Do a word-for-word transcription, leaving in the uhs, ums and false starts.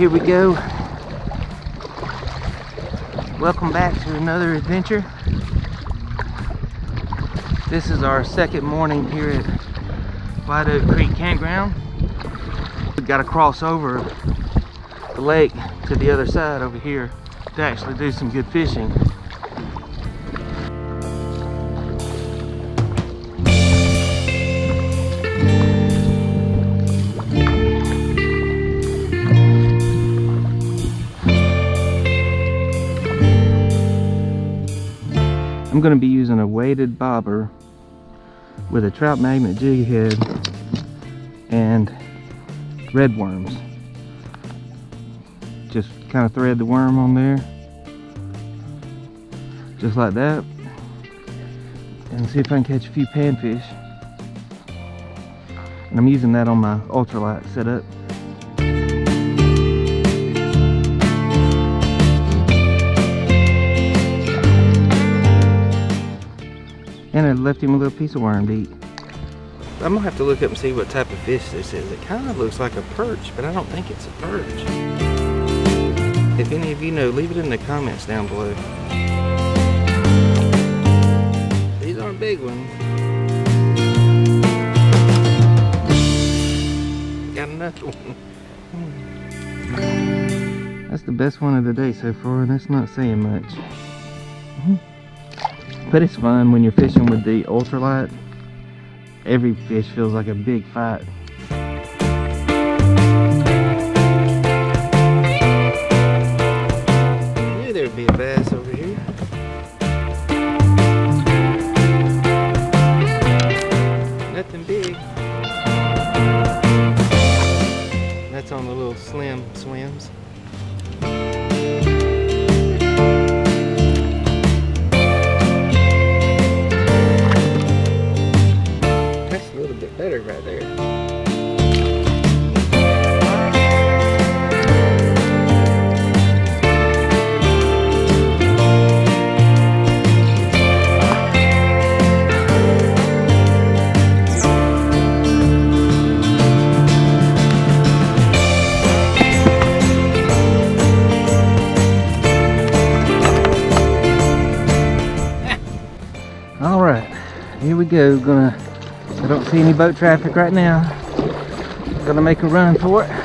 here we go. Welcome back to another adventure. This is our second morning here at White Oak Creek Campground. We've got to cross over the lake to the other side over here to actually do some good fishing. I'm going to be using a weighted bobber with a trout magnet jig head and red worms. Just kind of thread the worm on there, just like that, and see if I can catch a few panfish. And I'm using that on my ultralight setup. And I left him a little piece of worm to eat. I'm gonna have to look up and see what type of fish this is. It kind of looks like a perch, but I don't think it's a perch. If any of you know, leave it in the comments down below. These aren't big ones. Got another one. That's the best one of the day so far, and that's not saying much. But it's fun when you're fishing with the ultralight. Every fish feels like a big fight. I knew there'd be a bass over here. Nothing big. That's on the little slim swims. Better right there. All right, here we go. Gonna I don't see any boat traffic right now. Gonna make a run for it.